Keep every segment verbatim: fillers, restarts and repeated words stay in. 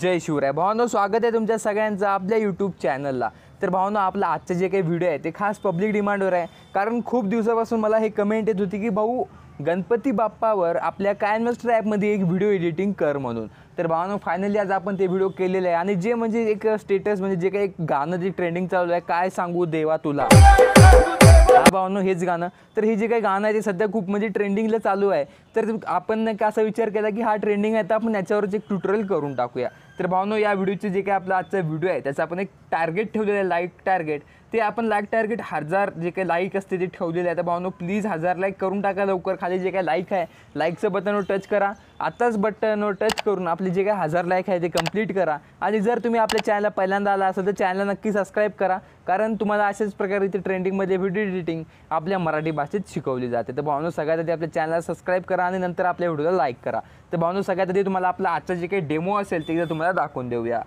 जय शिवराय. भावांनो, स्वागत आहे तुमच्या सगळ्यांचं आपल्या यूट्यूब चॅनलला. तर भावांनो, आपला आजचे जे काही व्हिडिओ आहे ते खास पब्लिक डिमांडवर आहे, कारण खूप दिवसापासून मला हे कमेंट येत होती की भाऊ गणपती बाप्पावर आपल्या कायनमास्टर ॲपमध्ये एक व्हिडिओ एडिटिंग कर म्हणून. तर भावांनो, फायनली आज आपण ते व्हिडिओ केलेले आहे. आणि जे म्हणजे एक स्टेटस म्हणजे जे काही एक गाणं जे ट्रेंडिंग चालू आहे, काय सांगू देवा तुला, भावांनो हेच गाणं. तर हे जे काही गाणं आहे ते सध्या खूप म्हणजे ट्रेंडिंगला चालू आहे. तर आपण का असा विचार केला की हा ट्रेंडिंग आहे तर आपण याच्यावरच एक ट्युटोरियल करून टाकूया. तर भावांनो, या व्हिडिओचे जे काही आपला आजचा व्हिडिओ आहे त्याचा आपण एक टार्गेट ठेवलेलं आहे, लाईक टार्गेट. ते आपण लाईक टार्गेट हजार जे काही लाईक असते ते ठेवलेलं आहे. तर भावांनो प्लीज हजार लाईक करून टाका लवकर. खाली जे काही लाईक आहे लाईकचं बटनवर टच करा, आताच बटनवर टच करून आपले जे काही हजार लाईक आहे ते कंप्लीट करा. आणि जर तुम्ही आपल्या चॅनलला पहिल्यांदा आला असाल तर चॅनलला नक्की सबस्क्राईब करा, कारण तुम्हाला अशाच प्रकारे इथे ट्रेंडिंगमध्ये व्हिडिओ एडिटिंग आपल्या मराठी भाषेत शिकवली जाते. तर भावांनो, सगळ्यात आधी आपल्या चॅनलला सबस्क्राईब करा आणि नंतर आपल्या व्हिडिओला लाईक करा. तर भावांनो, सगळ्यात आधी तुम्हाला आपला आजचा जे काही डेमो असेल ते तुम्हाला दाखवून देऊया.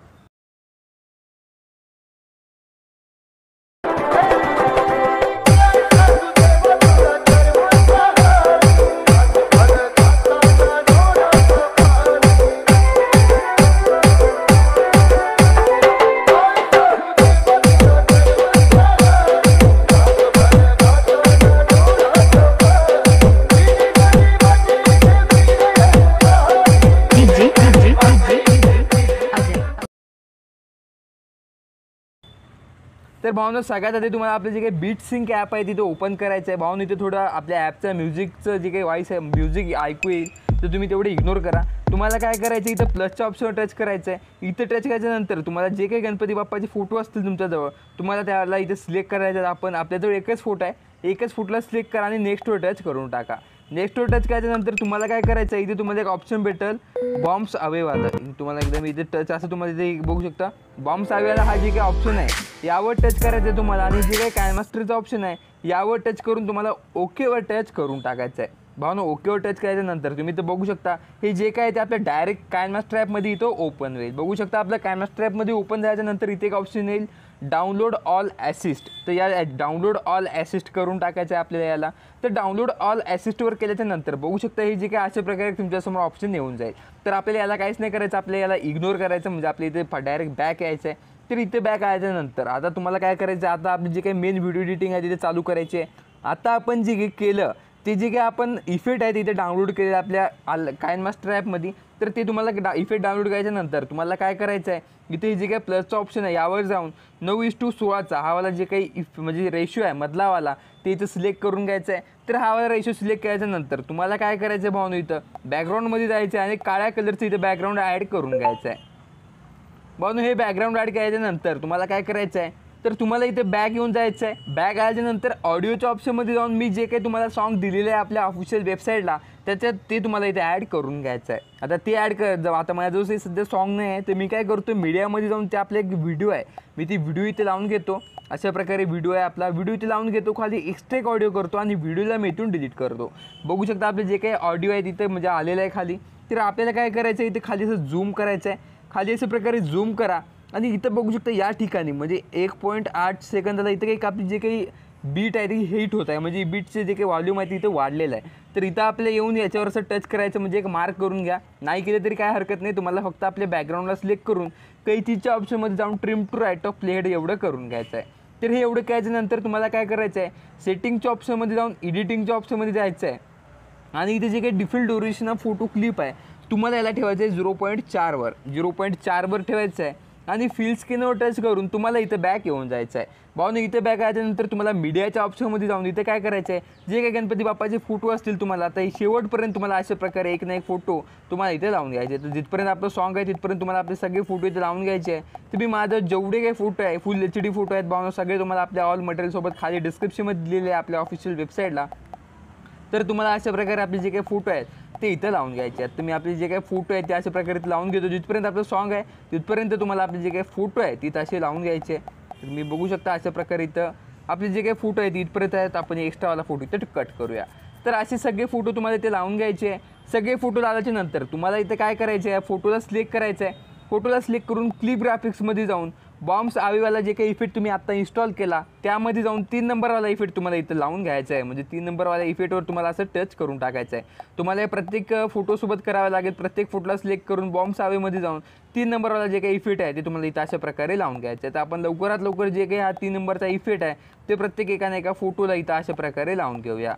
तर भावांनो, सगळ्यात आधी तुम्हाला आपलं जे काही बीट सिंक ॲप आहे तिथे ओपन करायचं आहे. भावांनो, इथे थोडं आपल्या ॲपचं म्युझिकचं जे काही व्हॉइस आहे म्युझिक ऐकू येईल तर तुम्ही तेवढे इग्नोर करा. तुम्हाला काय करायचं, इथं प्लसच्या ऑप्शनवर टच करायचं आहे. इथं टच केल्यानंतर तुम्हाला जे काही गणपती बाप्पाचे फोटो असतील तुमच्याजवळ, तुम्हाला त्याला इथे सिलेक्ट करायचं आहे. आपण आपल्याजवळ एकच फोटो आहे, एकच फोटोला सिलेक्ट करा आणि नेक्स्टवर टच करून टाका. नेक्स्टवर टच केल्यानंतर तुम्हाला काय करायचं आहे, इथे तुम्हाला एक ऑप्शन भेटेल बॉम्ब्स अवेवाला. तुम्हाला एकदम इथे टच असं तुम्हाला इथे बघू शकता बॉम्ब्स अवेवाला हा जे काही ऑप्शन आहे यावर टच करायचं आहे तुम्हाला. आणि जे काही कायनमास्टरचं ऑप्शन आहे यावर टच करून तुम्हाला ओकेवर टच करून टाकायचं आहे. भावांनो, ओकेवर टच केल्यानंतर तुम्ही तर बघू शकता हे जे काय ते आपल्या डायरेक्ट कायनमास्टर ॲपमध्ये इथं ओपन होईल. बघू शकता आपल्या कायनमास्टर ॲपमध्ये ओपन झाल्यानंतर इथे एक ऑप्शन येईल डाउनलोड ऑल ॲसिस्ट. तर या डाउनलोड ऑल ॲसिस्ट करून टाकायचं आहे आपल्याला याला. तर डाउनलोड ऑल ॲसिस्टवर केल्याच्या नंतर बघू शकता हे जे काय अशा प्रकारे तुमच्यासमोर ऑप्शन येऊन जाईल. तर आपल्याला याला काहीच नाही करायचं, आपल्याला याला इग्नोर करायचं, म्हणजे आपल्या इथे डायरेक्ट बॅक यायचं आहे. तर इथे बॅक आल्याच्यानंतर आता तुम्हाला काय करायचं, आता आपली जे काही मेन व्हिडिओ एडिटिंग आहे तिथे चालू करायची आहे. आता आपण जे काही केलं ते जे काही आपण इफेक्ट आहे तिथे डाउनलोड केले आपल्या आल कायनमास्टर ॲपमध्ये, तर ते तुम्हाला डा इफेक्ट डाउनलोड करायच्यानंतर तुम्हाला काय करायचं आहे, इथे जे काही प्लसचा ऑप्शन आहे यावर जाऊन नऊ इस टू सोळाचा हावाला जे काही इफ म्हणजे रेशो आहे मधलावाला ते इथं सिलेक्ट करून घ्यायचं आहे. तर हावाला रेशो सिलेक्ट केल्याच्यानंतर तुम्हाला काय करायचं आहे, भावांनो इथं बॅकग्राऊंडमध्ये जायचं आहे आणि काळ्या कलरचं इथं बॅकग्राऊंड ॲड करून घ्यायचं आहे. भावांनो, हे बॅकग्राऊंड ॲड केल्याच्यानंतर तुम्हाला काय करायचं आहे, तर तुम्हाला इथे बॅग येऊन जायचं आहे. बॅग आल्याच्यानंतर ऑडिओच्या ऑप्शनमध्ये जाऊन मी जे काही तुम्हाला सॉन्ग दिलेलं आहे आपल्या ऑफिशियल वेबसाईटला त्याच्यात ते तुम्हाला इथे ॲड करून घ्यायचं आहे. आता ते ॲड कर जाऊ. आता माझ्याजवळ सध्या सॉन्ग नाही आहे तर मी काय करतो, मीडियामध्ये जाऊन ते आपला एक व्हिडिओ आहे मी ती व्हिडिओ इथे लावून घेतो. अशा प्रकारे व्हिडिओ आहे आपला, व्हिडिओ इथे लावून घेतो, खाली एक्स्ट्रा एक ऑडिओ करतो आणि व्हिडिओला मी इथून डिलीट करतो. बघू शकता आपले जे काही ऑडिओ आहे तिथे म्हणजे आलेलं आहे खाली. तर आपल्याला काय करायचं आहे, इथे खाली असं झूम करायचं आहे. खाली अशा प्रकारे झूम करा आणि इथं बघू शकता या ठिकाणी म्हणजे एक पॉईंट आठ सेकंदाला इथं काही आपली जे काही बीट आहे ती हिट होत आहे, म्हणजे बीटचे जे काही व्हॉल्यूम आहे ते इथं वाढलेलं आहे. तर इथं आपल्या येऊन याच्यावर असं टच करायचं, म्हणजे एक मार्क करून घ्या. नाही केलं तरी काय हरकत नाही, तुम्हाला फक्त आपल्या बॅकग्राऊंडला सिलेक्ट करून कैचीच्या ऑप्शनमध्ये जाऊन trim to right of playhead एवढं करून घ्यायचं आहे. तर हे एवढं केल्यानंतर तुम्हाला काय करायचं आहे, सेटिंगच्या ऑप्शनमध्ये जाऊन एडिटिंगच्या ऑप्शनमध्ये जायचं आहे आणि इथे जे काही default duration of photo clip आहे तुम्हाला याला ठेवायचं आहे झिरो पॉईंट चारवर झिरो पॉईंट चारवर ठेवायचं आहे. आणि फील स्क्रीनवर टच करून तुम्हाला इथं बॅक येऊन जायचं आहे. भावांनो, इथं बॅक आल्यानंतर तुम्हाला मीडियाच्या ऑप्शनमध्ये जाऊन इथं काय करायचं आहे, जे काही गणपती बाप्पाचे फोटो असतील तुम्हाला आता शेवटपर्यंत तुम्हाला अशा प्रकारे एक ना एक फोटो तुम्हाला इथे लावून घ्यायचे. तर जिथपर्यंत आपलं सॉन्ग आहे तिथपर्यंत तुम्हाला आपले सगळे फोटो इथे लावून घ्यायचे आहे. तर मी माझं जेवढे काही फोटो आहे फुल एच डी फोटो आहेत भावांनो सगळे तुम्हाला आपल्या ऑल मटेरियलसोबत खाली डिस्क्रिप्शनमध्ये दिलेले आहे आपल्या ऑफिशियल वेबसाईटला. तर तुम्हाला अशा प्रकारे आपले जे काही फोटो आहेत ते इथं लावून घ्यायचे आहेत. तुम्ही आपले जे काही फोटो आहेत ते अशा प्रकारे लावून घेतो. जिथपर्यंत आपलं सॉन्ग आहे तिथपर्यंत तुम्हाला आपले जे काही फोटो आहेत तिथं असे लावून घ्यायचे आहे. तुम्ही बघू शकता अशा प्रकारे इथं आपले जे काही फोटो आहेत इथपर्यंत आहेत. आपण एक्स्ट्रावाला फोटो इथं कट करूया. तर असे सगळे फोटो तुम्हाला इथे लावून घ्यायचे आहे. सगळे फोटो लावल्याच्यानंतर तुम्हाला इथं काय करायचे आहे, फोटोला सिलेक्ट करायचं आहे. फोटोला सिलेक्ट करून क्लिप ग्राफिक्समध्ये जाऊन बॉम्ब्स आवेवाला जे काही इफेक्ट तुम्ही आता इंस्टॉल केला त्यामध्ये जाऊन तीन नंबरवाला इफेक्ट तुम्हाला इथे लावून घ्यायचा आहे। म्हणजे तीन नंबरवाला इफेक्टवर तुम्हाला असं टच करून टाकायचं आहे। तुम्हाला हे प्रत्येक फोटोसोबत करावे लागेल। प्रत्येक फोटोला सिलेक्ट करून बॉम्ब्स आवेमध्ये जाऊन तीन नंबरवाला जे काही इफेक्ट आहे ते तुम्हाला इथे अशा प्रकारे लावून घ्यायचं आहे। तर आपण लवकरात लवकर जे काही हा तीन नंबरचा इफेक्ट आहे ते प्रत्येक एका ना एका फोटोला इथे अशा प्रकारे लावून घेऊया।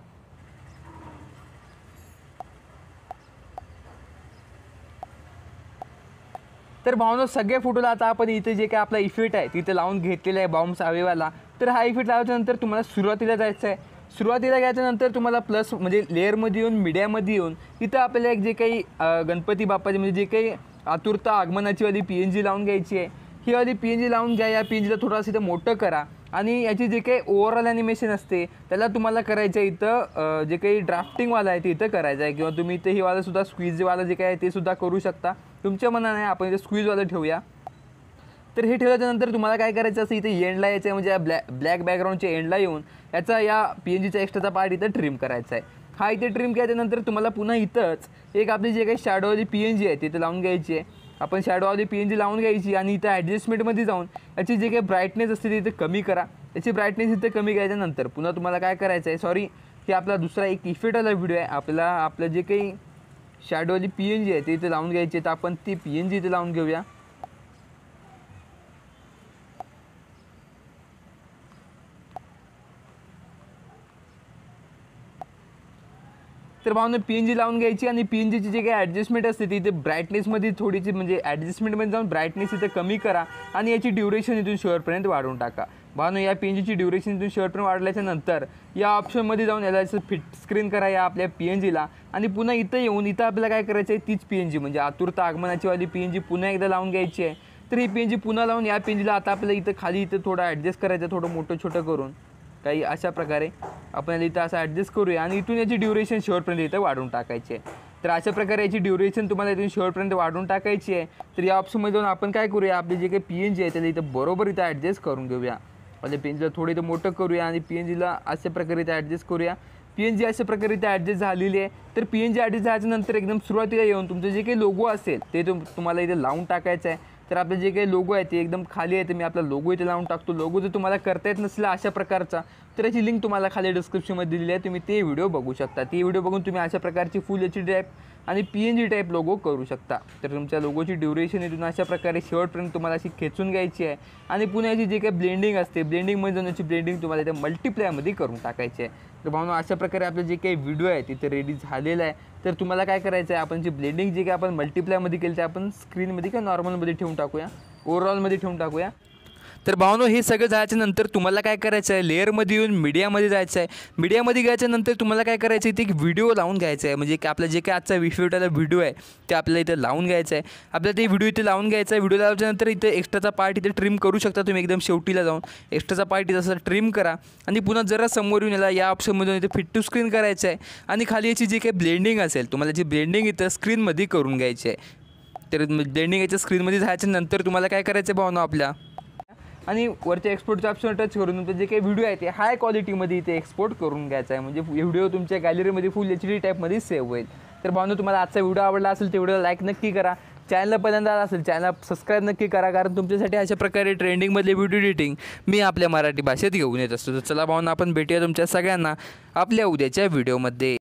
तर भावनो सगळ्या फोटोला आता आपण इथे जे काही आपला इफेक्ट आहे तिथे लावून घेतलेला आहे बॉम्ब्स आवेवाला। तर हा इफेक्ट लावल्यानंतर तुम्हाला सुरुवातीला जायचं आहे। सुरुवातीला गेल्यानंतर तुम्हाला प्लस म्हणजे लेअरमध्ये येऊन मीडियामध्ये येऊन इथं आपल्याला एक जे काही गणपती बाप्पाची म्हणजे जे काही आतुरता आगमनाची वाली पी एन जी लावून घ्यायची आहे। ही वाली पी एन जी लावून घ्या। या पी एन जीला थोडंसं इथं मोठं करा आणि याची जे काही ओव्हरऑल ॲनिमेशन असते त्याला तुम्हाला करायचं आहे इथं जे काही ड्राफ्टिंगवाला आहे ते इथं करायचं आहे। किंवा तुम्ही इथे हेवालासुद्धा स्क्वीजवाला जे काय आहे ते सुद्धा करू शकता, तुमच्या मनाने। आपण इथे स्क्वीजवाला ठेवूया। तर हे ठेवल्यानंतर तुम्हाला काय करायचं असं इथे एंडला यायचं आहे। म्हणजे या ब्लॅ ब्लॅक बॅकग्राऊंडच्या एंडला येऊन याचा या पी एन जीचा एक्स्ट्राचा पार्ट इथं ट्रिम करायचा आहे। हा इथे ट्रिम केल्यानंतर तुम्हाला पुन्हा इथंच एक आपली जे काही शॅडोवाली पी एन जी आहे तिथे लावून घ्यायची आहे। आपण शॅडोवाली पी एन जी लावून घ्यायची आणि इथं ॲडजस्टमेंटमध्ये जाऊन याची जे काही ब्राईटनेस असते ती इथे कमी करा। याची ब्राईटनेस इथं कमी केल्यानंतर पुन्हा तुम्हाला काय करायचं आहे, सॉरी हे आपला दुसरा एक इफेक्टवाला व्हिडिओ आहे, आपला आपलं जे काही शॅडोवाली पी एन जी आहे ते इथे लावून घ्यायची आहे। तर आपण ती पी एन जी इथे लावून घेऊया। तर भावनं पी एन जी लावून घ्यायची आणि पी एन जीची जी काही ॲडजस्टमेंट असते ती इथे ब्राईटनेसमध्ये थोडीशी म्हणजे ॲडजस्टमेंटमध्ये जाऊन ब्राईटनेस इथे कमी करा आणि याची ड्युरेशन इथून शेवटपर्यंत वाढवून टाका। भावनं या पी एन जीची ड्युरेशन इथून शेवटपर्यंत वाढल्याच्या नंतर या ऑप्शनमध्ये जाऊन याला असं फिट स्क्रीन करा या आपल्या पी एन जीला आणि पुन्हा इथं येऊन इथं आपल्याला काय करायचं आहे, तीच पी एन जी म्हणजे आतुरता आगमनाची वाली पी एन जी पुन्हा एकदा लावून घ्यायची आहे। तर ही पी एन जी पुन्हा लावून या पी एन जीला आता आपल्याला इथं खाली इथं थोडं ॲडजस्ट करायचं, थोडं मोठं छोटं करून काही अशा प्रकारे आपण इथं असं ॲडजस्ट करूया आणि इथून याची ड्युरेशन शेवटपर्यंत इथं वाढवून टाकायची आहे। तर अशा प्रकारे याची ड्युरेशन तुम्हाला इथून शेवटपर्यंत वाढवून टाकायची आहे। तर या ऑप्शनमध्ये जाऊन आपण काय करूया, आपली जे काही पी एन जी आहे त्याला इथं बरोबर इथं ॲडजस्ट करून घेऊया। म्हणजे पी एन जीला थोडं इथं मोठं करूया आणि पी एन जीला अशा प्रकारे इथं ॲडजस्ट करूया। पी एन जी अशा प्रकारे इथं ॲडजस्ट झालेली आहे। तर पी एन जी ॲडजस्ट झाल्यानंतर एकदम सुरुवातीला येऊन तुमचं जे काही लोगो असेल ते तुम तुम्हाला इथे लावून टाकायचं आहे। तर आपले जे काही लोगो आहे ते एकदम खाली आहे, तर मी आपला लोगो इथे लावून टाकतो। लोगो जर तुम्हाला करता येत नसला अशा प्रकारचा तर याची लिंक तुम्हाला खाली डिस्क्रिप्शनमध्ये दिली आहे, तुम्ही ते व्हिडिओ बघू शकता। ती व्हिडिओ बघून तुम्ही अशा प्रकारची फुल एच डी टाईप आणि P N G type logo करू शकता। तर तुमच्या लोगोची ड्युरेशन इथून अशा प्रकारे शेवटपर्यंत तुम्हाला अशी खेचून घ्यायची आहे आणि पुन्हा याची जे काही ब्लेंडिंग असते ब्लेंडिंगमध्ये जाऊन याची ब्लेंडिंग तुम्हाला इथे मल्टिप्लायमध्ये करून टाकायची आहे। तर भावना अशा प्रकारे आपलं जे काही व्हिडिओ आहे तिथे रेडी झालेला आहे। तर तुम्हाला काय करायचं आहे, आपण जी ब्लेंडिंग जे काही आपण मल्टिप्लायमध्ये केली ते आपण स्क्रीनमध्ये किंवा नॉर्मलमध्ये ठेवून टाकूया, ओव्हरऑलमध्ये ठेवून टाकूया। तर भावनो हे सगळं झाल्याच्यानंतर तुम्हाला काय करायचं आहे, लेअरमध्ये येऊन मीडियामध्ये जायचं आहे। मीडियामध्ये गेल्याच्यानंतर तुम्हाला काय करायचं आहे, इथे एक व्हिडिओ लावून घ्यायचा आहे। म्हणजे की आपला जे काय आजचा इफेक्टवाला व्हिडिओ आहे ते आपल्याला इथं लावून घ्यायचं आहे। आपल्याला ते व्हिडिओ इथे लावून घ्यायचा आहे। व्हिडिओ लावल्यानंतर इथे एक्स्ट्राचा पार्ट इथे ट्रिम करू शकता तुम्ही, एकदम शेवटीला जाऊन एक्स्ट्राचा पार्ट इथे असं ट्रिम करा आणि पुन्हा जरा समोर येऊन याला या ऑप्शनमधून इथे फिट टू स्क्रीन करायचं आहे आणि खाली याची जी काही ब्लेंडिंग असेल तुम्हाला जी ब्लेंडिंग इथं स्क्रीनमध्ये करून घ्यायची आहे। तर ब्लेंडिंग याच्या स्क्रीनमध्ये झाल्याच्यानंतर तुम्हाला काय करायचं आहे भावना, आपल्या आणि वरच्या एक्सपोर्टचं ऑप्शन टच करून तुमचं जे काही व्हिडिओ आहे ते हाय क्वालिटीमध्ये इथे एक्सपोर्ट करून घ्यायचं आहे। म्हणजे व्हिडिओ तुमच्या गॅलरीमध्ये फुल एच डी टाईपमध्ये सेव्ह होईल। तर भावनो तुम्हाला आजचा व्हिडिओ आवडला असेल तर व्हिडिओला लाईक नक्की करा। चॅनलला पहिल्यांदा आला असेल चॅनलला सबस्क्राईब नक्की करा, कारण तुमच्यासाठी अशा प्रकारे ट्रेंडिंगमधले व्हिडिओ एडिटिंग मी आपल्या मराठी भाषेत घेऊन येत असतो। तर चला भावना आपण भेटूया तुमच्या सगळ्यांना आपल्या उद्याच्या व्हिडिओमध्ये।